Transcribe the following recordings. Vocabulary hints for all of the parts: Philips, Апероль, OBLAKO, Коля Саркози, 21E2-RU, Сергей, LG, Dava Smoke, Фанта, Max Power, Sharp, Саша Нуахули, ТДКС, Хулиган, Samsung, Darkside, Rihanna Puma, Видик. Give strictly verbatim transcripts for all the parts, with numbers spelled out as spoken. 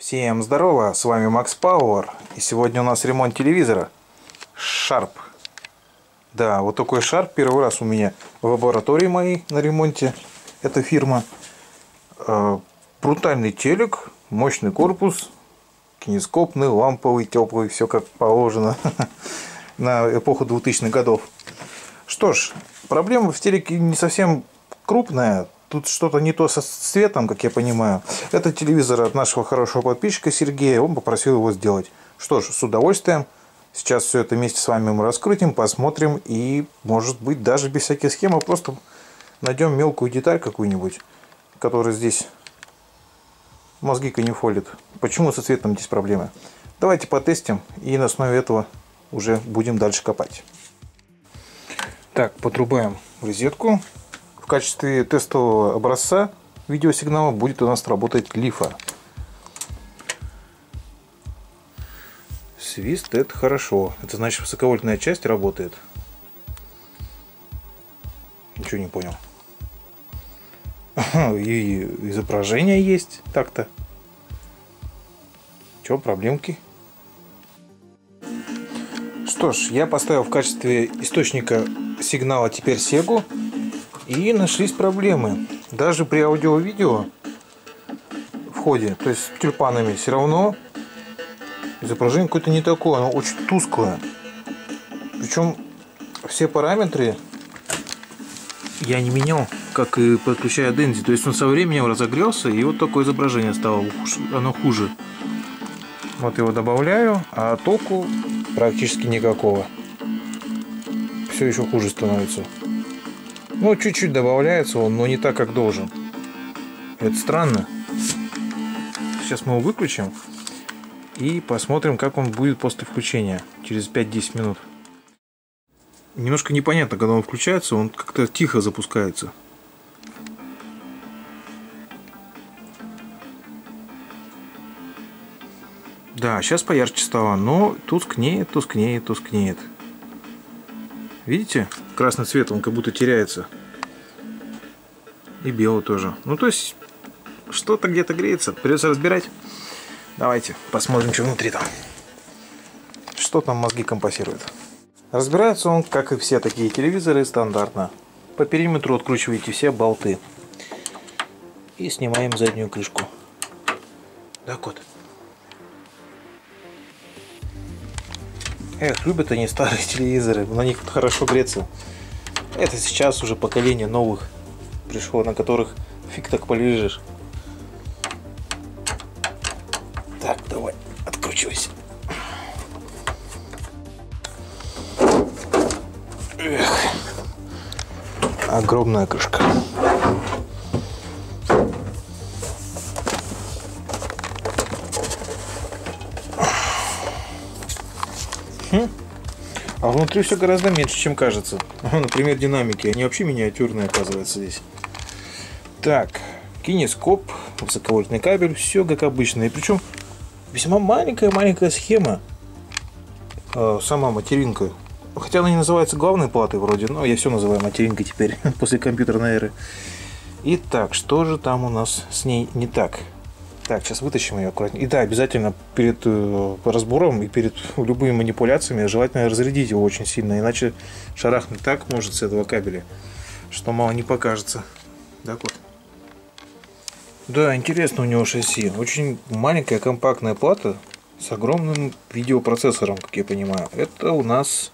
Всем здорово, с вами Max Power, и сегодня у нас ремонт телевизора Sharp. Да, вот такой Sharp первый раз у меня в лаборатории моей на ремонте. Это фирма. Брутальный телек, мощный корпус, кинескопный, ламповый, теплый, все как положено на эпоху двухтысячных годов. Что ж, проблема в телеке не совсем крупная. Тут что-то не то со цветом, как я понимаю. Это телевизор от нашего хорошего подписчика Сергея. Он попросил его сделать. Что ж, с удовольствием. Сейчас все это вместе с вами мы раскрутим, посмотрим. И, может быть, даже без всяких схем, а просто найдем мелкую деталь какую-нибудь, которая здесь мозги канифолит. Почему со цветом здесь проблемы? Давайте потестим. И на основе этого уже будем дальше копать. Так, подрубаем розетку. В качестве тестового образца видеосигнала будет у нас работать лифа. Свист — это хорошо. Это значит, высоковольтная часть работает. Ничего не понял. И изображение есть так-то. Че, проблемки? Что ж, я поставил в качестве источника сигнала теперь сегу. И нашлись проблемы. Даже при аудио-видео в ходе, то есть с тюльпанами, все равно изображение какое-то не такое, оно очень тусклое. Причем все параметры я не менял, как и подключая дензи. То есть он со временем разогрелся, и вот такое изображение стало, оно хуже. Вот его добавляю, а толку практически никакого. Все еще хуже становится. Ну, чуть-чуть добавляется он, но не так, как должен. Это странно. Сейчас мы его выключим и посмотрим, как он будет после включения, через пять-десять минут. Немножко непонятно, когда он включается, он как-то тихо запускается. Да, сейчас поярче стало, но тускнеет, тускнеет, тускнеет. Видите? Красный цвет, он как будто теряется. И белый тоже. Ну, то есть, что-то где-то греется. Придется разбирать. Давайте посмотрим, что внутри там. Что там мозги компасируют. Разбирается он, как и все такие телевизоры, стандартно. По периметру откручиваете все болты. И снимаем заднюю крышку. Да, кот? Эх, любят они старые телевизоры, на них хорошо греться. Это сейчас уже поколение новых пришло, на которых фиг так полежишь. Так, давай, откручивайся. Эх, огромная крышка. А внутри все гораздо меньше, чем кажется. Например, динамики. Они вообще миниатюрные, оказывается, здесь. Так, кинескоп, высоковольтный кабель. Все как обычно. И причем весьма маленькая-маленькая схема. Э, сама материнка. Хотя она не называется главной платой вроде. Но я все называю материнкой теперь, после компьютерной эры. Итак, что же там у нас с ней не так? Так, сейчас вытащим ее аккуратнее. И да, обязательно перед разбором и перед любыми манипуляциями желательно разрядить его очень сильно, иначе шарахнуть так может с этого кабеля, что мало не покажется. Да, кот? Да, интересно у него шасси. Очень маленькая компактная плата с огромным видеопроцессором, как я понимаю. Это у нас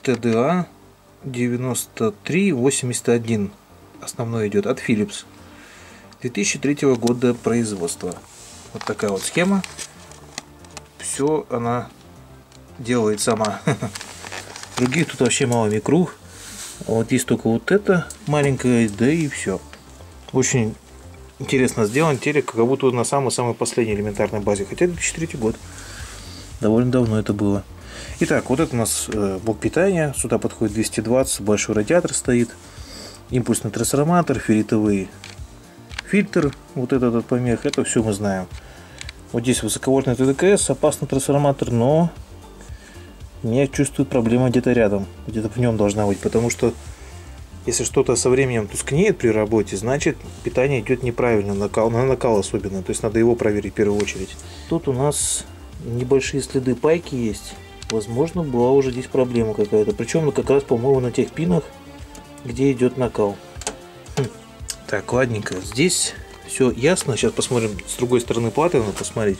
тэ дэ а девять три восемь один. Основной идет от Philips. две тысячи третьего года производства. Вот такая вот схема. Все она делает сама. Других тут вообще мало микру. Вот есть только вот это маленькое, да и все. Очень интересно сделан телек, как будто на самой-самой последней элементарной базе. Хотя две тысячи третий год. Довольно давно это было. Итак, вот это у нас блок питания. Сюда подходит двести двадцать, большой радиатор стоит. Импульсный трансформатор, ферритовый фильтр, вот этот, этот помех, это все мы знаем. Вот здесь высоковольтный тэ дэ ка эс, опасный трансформатор, но я чувствую, проблема где-то рядом, где-то в нем должна быть, потому что Если что-то со временем тускнеет при работе, значит питание идет неправильно, накал, на накал особенно. То есть надо его проверить в первую очередь. Тут у нас небольшие следы пайки есть. Возможно, была уже здесь проблема какая-то. Причем как раз, по-моему, на тех пинах, где идет накал. Хм. Так, ладненько. Здесь все ясно. Сейчас посмотрим с другой стороны платы, надо посмотреть.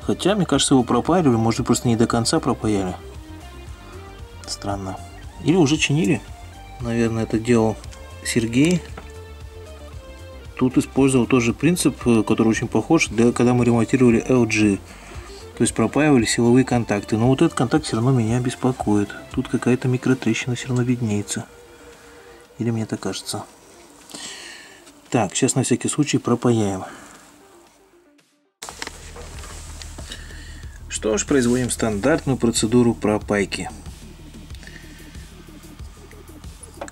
Хотя, мне кажется, его пропаивали. Может, просто не до конца пропаяли. Странно. Или уже чинили. Наверное, это делал Сергей. Тут использовал тоже принцип, который очень похож, да, когда мы ремонтировали эл джи. То есть пропаивали силовые контакты. Но вот этот контакт все равно меня беспокоит. Тут какая-то микротрещина все равно виднеется. Или мне это кажется. Так, сейчас на всякий случай пропаяем. Что ж, производим стандартную процедуру пропайки.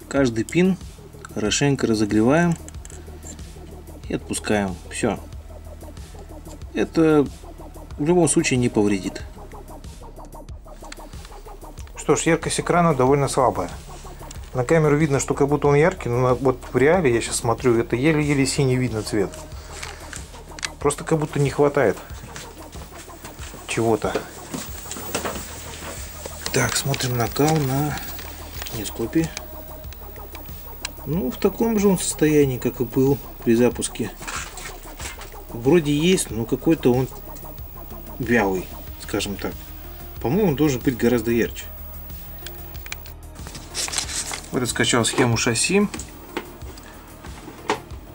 Каждый пин хорошенько разогреваем и отпускаем. Все. Это в любом случае не повредит. Что ж, яркость экрана довольно слабая. На камеру видно, что как будто он яркий, но вот в реале я сейчас смотрю, это еле-еле синий видно цвет. Просто как будто не хватает чего-то. Так, смотрим накал на нескопе. Ну, в таком же он состоянии, как и был при запуске. Вроде есть, но какой-то он вялый, скажем так. По-моему, он должен быть гораздо ярче. Вот я скачал схему шасси.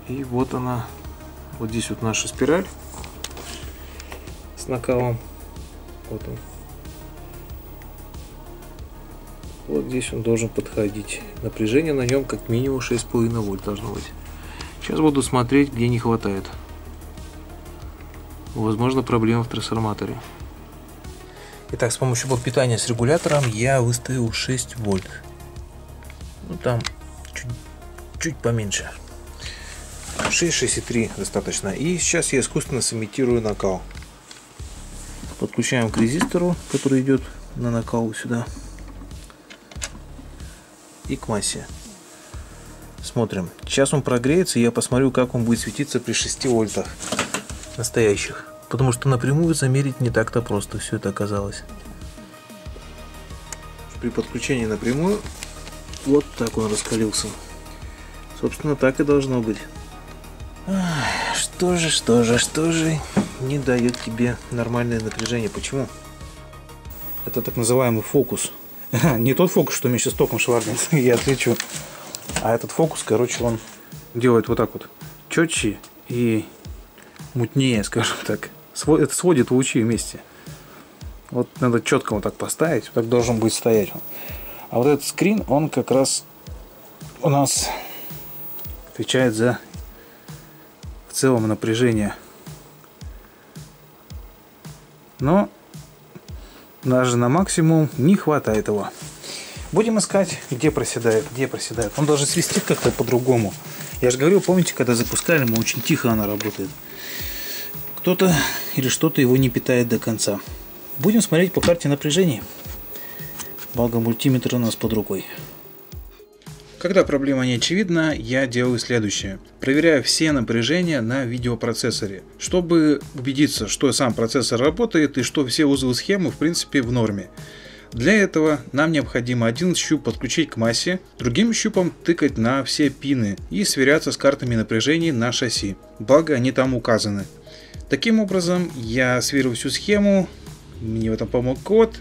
И вот она. Вот здесь вот наша спираль с накалом. Вот он. Вот здесь он должен подходить. Напряжение на нем как минимум шесть и пять вольт должно быть. Сейчас буду смотреть, где не хватает. Возможно, проблема в трансформаторе. Итак, с помощью блока питания с регулятором я выставил шесть вольт. Ну там чуть, чуть поменьше. шесть, шесть и три достаточно. И сейчас я искусственно сымитирую накал. Подключаем к резистору, который идет на накал сюда. И к массе. Смотрим. Сейчас он прогреется, и я посмотрю, как он будет светиться при шести вольтах настоящих. Потому что напрямую замерить не так-то просто все это оказалось. При подключении напрямую вот так он раскалился. Собственно, так и должно быть. Ах, что же, что же, что же не дает тебе нормальное напряжение. Почему? Это так называемый фокус. Не тот фокус, что у меня сейчас током шваргнет, я отвечу. А этот фокус, короче, он делает вот так вот четче и мутнее, скажем так. Это сводит лучи вместе. Вот надо четко вот так поставить, вот так должен будет стоять. А вот этот скрин, он как раз у нас отвечает за в целом напряжение. Но даже на максимум не хватает его. Будем искать, где проседает, где проседает. Он даже свистит как-то по-другому. Я же говорил, помните, когда запускали, мы очень тихо она работает. Кто-то или что-то его не питает до конца. Будем смотреть по карте напряжений. Благо мультиметр у нас под рукой. Когда проблема не очевидна, я делаю следующее. Проверяю все напряжения на видеопроцессоре, чтобы убедиться, что сам процессор работает и что все узлы схемы в принципе в норме. Для этого нам необходимо один щуп подключить к массе, другим щупом тыкать на все пины и сверяться с картами напряжений на шасси, благо они там указаны. Таким образом, я сверил всю схему, мне в этом помог код,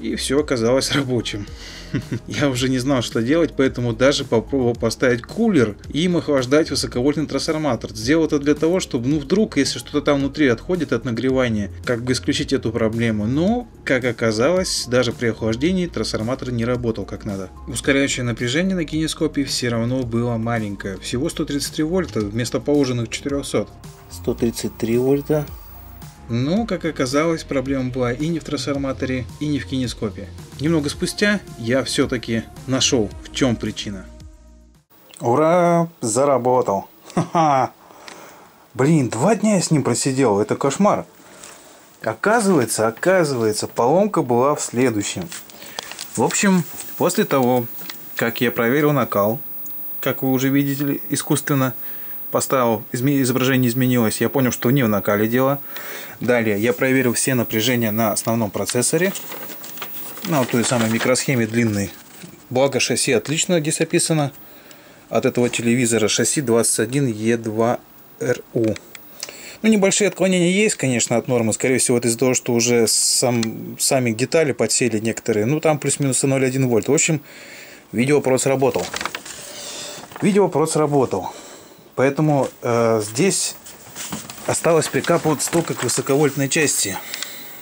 и все оказалось рабочим. Я уже не знал, что делать, поэтому даже попробовал поставить кулер и им охлаждать высоковольтный трансформатор. Сделал это для того, чтобы, ну вдруг, если что-то там внутри отходит от нагревания, как бы исключить эту проблему. Но, как оказалось, даже при охлаждении трансформатор не работал как надо. Ускоряющее напряжение на кинескопе все равно было маленькое. Всего сто тридцать три вольта вместо положенных четырёхсот. сто тридцать три вольта. Но, как оказалось, проблема была и не в трансформаторе, и не в кинескопе. Немного спустя я все-таки нашел, в чем причина. Ура! Заработал! Ха-ха. Блин, два дня я с ним просидел, это кошмар. Оказывается, оказывается, поломка была в следующем. В общем, после того, как я проверил накал, как вы уже видите, искусственно поставил, изображение изменилось, я понял, что не в накале дело. Далее я проверил все напряжения на основном процессоре, на вот той самой микросхеме длинной. Благо шасси отлично здесь описано. От этого телевизора шасси двадцать один Е два Р У. Ну, небольшие отклонения есть, конечно, от нормы. Скорее всего, это из-за того, что уже сам, сами детали подсели некоторые. Ну, там плюс-минус ноль целых одна десятая вольта. В общем, видеоаппарат сработал. Видеоаппарат сработал. Поэтому э, здесь осталось прикапывать столько к высоковольтной части.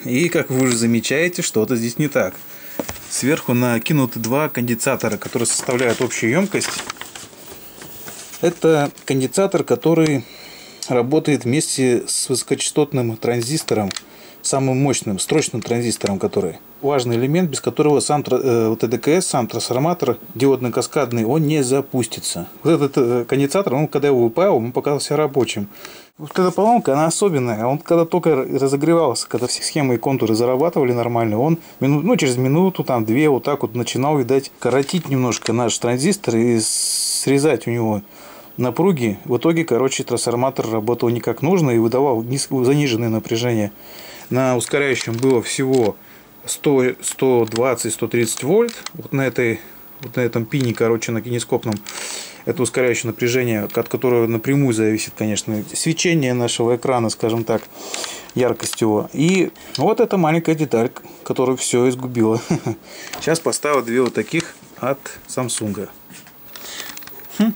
И, как вы уже замечаете, что-то здесь не так. Сверху накинуты два конденсатора, которые составляют общую емкость. Это конденсатор, который работает вместе с высокочастотным транзистором, самым мощным, строчным транзистором, который важный элемент, без которого сам э, ТДКС, сам трансформатор диодно-каскадный, он не запустится. Вот этот э, конденсатор, он, когда его выпаял, он показался рабочим. Вот эта поломка, она особенная. Он когда только разогревался, когда все схемы и контуры зарабатывали нормально, он минут, ну, через минуту, там, две, вот так вот начинал, видать, коротить немножко наш транзистор и срезать у него напруги. В итоге, короче, трансформатор работал не как нужно и выдавал заниженное напряжение. На ускоряющем было всего сто, сто двадцать, сто тридцать вольт. Вот на, этой, вот на этом пине, короче, на кинескопном, это ускоряющее напряжение, от которого напрямую зависит, конечно, свечение нашего экрана, скажем так, яркость его. И вот эта маленькая деталь, которая все изгубила. Сейчас поставлю две вот таких от Samsung. Хм.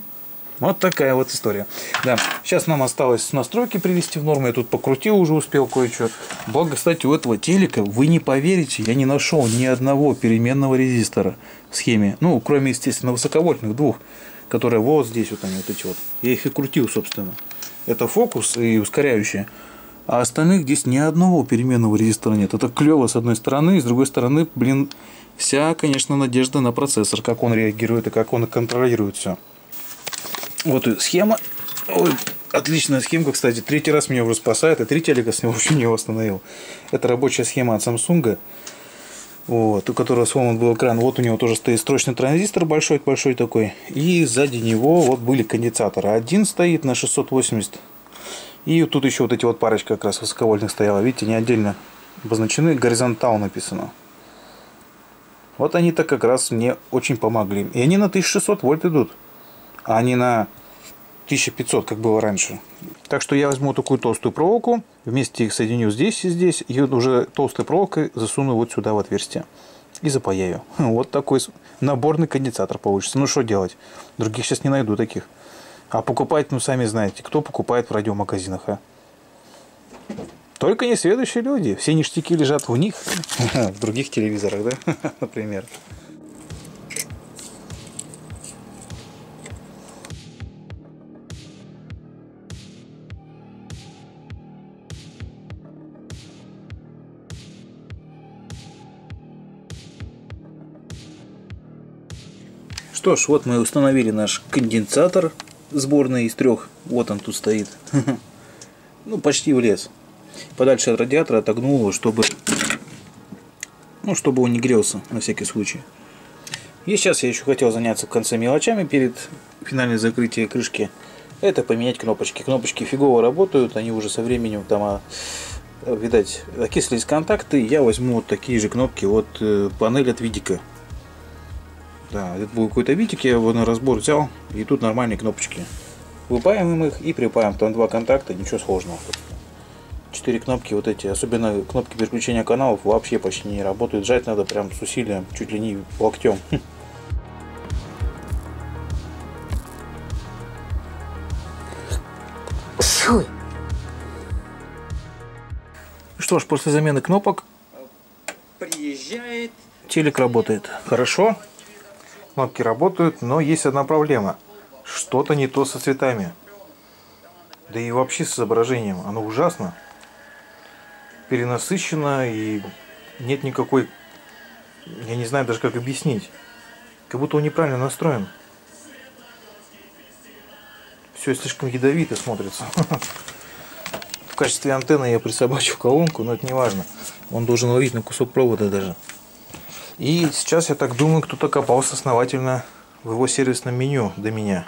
Вот такая вот история. Да. Сейчас нам осталось настройки привести в норму. Я тут покрутил уже, успел кое-что. Благо, кстати, у этого телека, вы не поверите, я не нашел ни одного переменного резистора в схеме. Ну, кроме, естественно, высоковольтных двух, которые вот здесь вот они, вот эти вот. Я их и крутил, собственно. Это фокус и ускоряющие. А остальных здесь ни одного переменного резистора нет. Это клево с одной стороны, и с другой стороны, блин, вся, конечно, надежда на процессор, как он реагирует и как он контролирует все. Вот схема. Ой, отличная схемка, кстати. Третий раз меня уже спасает, а три телека с него вообще не его остановил. Это рабочая схема от Samsung, вот, у которого сломан был экран. Вот у него тоже стоит строчный транзистор большой, большой такой. И сзади него вот были конденсаторы. Один стоит на шестьсот восемьдесят. И тут еще вот эти вот парочка как раз высоковольтных стояла. Видите, они отдельно обозначены. Горизонтал написано. Вот они-то как раз мне очень помогли. И они на тысячу шестьсот вольт идут, а не на тысячу пятьсот, как было раньше. Так что я возьму такую толстую проволоку, вместе их соединю здесь и здесь, и уже толстой проволокой засуну вот сюда в отверстие и запаяю. Вот такой наборный конденсатор получится. Ну что делать? Других сейчас не найду таких. А покупать, ну сами знаете, кто покупает в радиомагазинах, а? Только несведущие люди. Все ништяки лежат у них, в других телевизорах, да, например. Что ж, вот мы установили наш конденсатор сборный из трех. Вот он тут стоит. Ну, почти влез. Подальше от радиатора отогнул его, чтобы, ну, чтобы он не грелся, на всякий случай. И сейчас я еще хотел заняться в конце мелочами перед финальным закрытием крышки. Это поменять кнопочки. Кнопочки фигово работают, они уже со временем там, видать, окислились контакты. Я возьму вот такие же кнопки от панели от Видика. Да, это был какой-то Видик, я его на разбор взял, и тут нормальные кнопочки. Выпаиваем их и припаем, там два контакта, ничего сложного. Четыре кнопки вот эти, особенно кнопки переключения каналов, вообще почти не работают. Жать надо прям с усилием, чуть ли не локтем. Что ж, после замены кнопок приезжает, телек работает хорошо. Кнопки работают, но есть одна проблема. Что-то не то со цветами. Да и вообще с изображением. Оно ужасно. Перенасыщено и нет никакой... Я не знаю даже, как объяснить. Как будто он неправильно настроен. Все слишком ядовито смотрится. В качестве антенны я присобачу колонку, но это не важно. Он должен ловить на кусок провода даже. И сейчас, я так думаю, кто-то копался основательно в его сервисном меню до меня.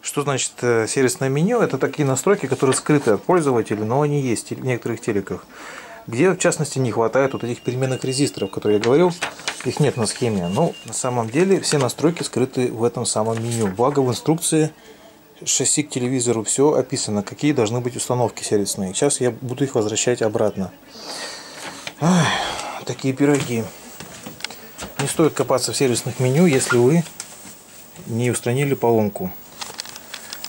Что значит сервисное меню? Это такие настройки, которые скрыты от пользователя, но они есть в некоторых телеках. Где, в частности, не хватает вот этих переменных резисторов, которые я говорил, их нет на схеме. Но на самом деле все настройки скрыты в этом самом меню. Благо в инструкции шасси к телевизору все описано, какие должны быть установки сервисные. Сейчас я буду их возвращать обратно. Ах, такие пироги. Не стоит копаться в сервисных меню, если вы не устранили поломку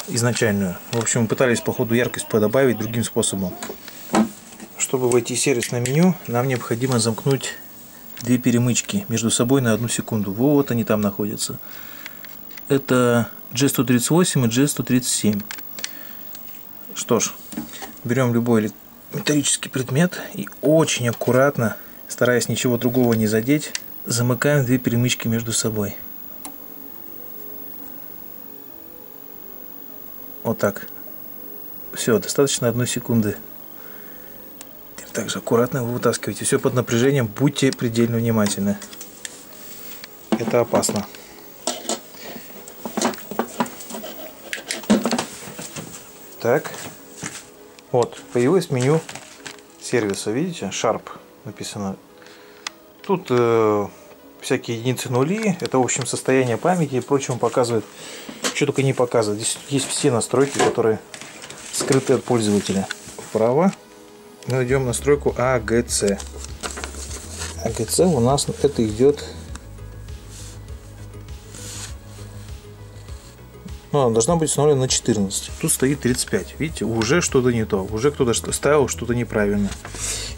изначальную. В общем, пытались по ходу яркость подобавить другим способом. Чтобы войти в сервисное меню, нам необходимо замкнуть две перемычки между собой на одну секунду. Вот они там находятся. Это джи сто тридцать восемь и джи сто тридцать семь. Что ж, берем любой металлический предмет и очень аккуратно, стараясь ничего другого не задеть, замыкаем две перемычки между собой. Вот так. Все, достаточно одной секунды. Также аккуратно вы вытаскиваете все под напряжением, будьте предельно внимательны. Это опасно. Так. Вот, появилось меню сервиса, видите? Sharp написано. Тут э, всякие единицы нули, это в общем состояние памяти и прочее показывает, что только не показывает. Здесь есть все настройки, которые скрыты от пользователя. Вправо. Мы идем на стройку АГЦ. АГЦ у нас это идет. Ну, она должна быть установлена на четырнадцать. Тут стоит тридцать пять. Видите, уже что-то не то. Уже кто-то ставил что-то неправильно.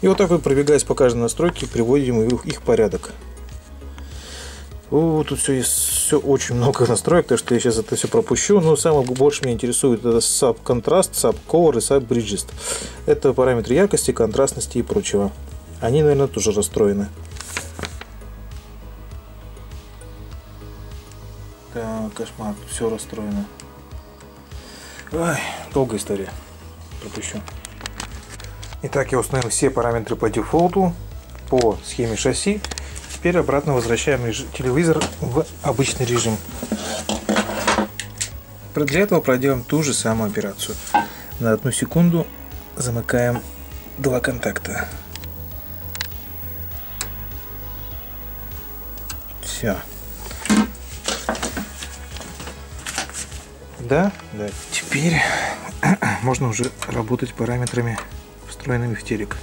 И вот так вот, пробегаясь по каждой настройке, приводим их в порядок. О, тут все, все очень много настроек, так что я сейчас это все пропущу. Но самое больше меня интересует это Sub-Contrast, Sub-Color и Sub-Bridges. Это параметры яркости, контрастности и прочего. Они, наверное, тоже расстроены. Так, кошмар, все расстроено. Ой, долгая история. Пропущу. Итак, я установил все параметры по дефолту, по схеме шасси. Теперь обратно возвращаем телевизор в обычный режим. Для этого проделаем ту же самую операцию. На одну секунду замыкаем два контакта. Все. Да, да. Теперь можно уже работать параметрами, встроенными в телек.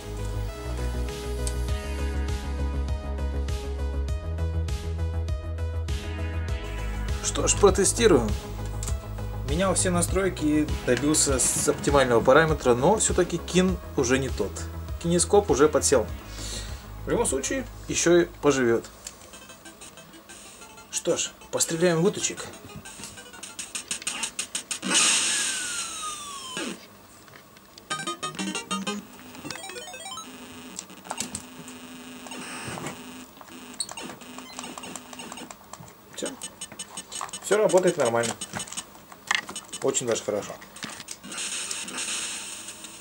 Что ж, протестируем. Менял все настройки и добился с оптимального параметра, но все-таки кин уже не тот. Кинескоп уже подсел. В любом случае, еще и поживет. Что ж, постреляем в уточек. Все. Все работает нормально. Очень даже хорошо.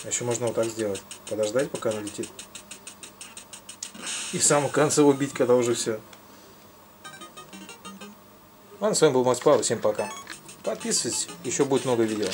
Еще можно вот так сделать. Подождать, пока она летит. И в самом конце убить, когда уже все. Ладно, с вами был Макс Пауэр. Всем пока. Подписывайтесь, еще будет много видео.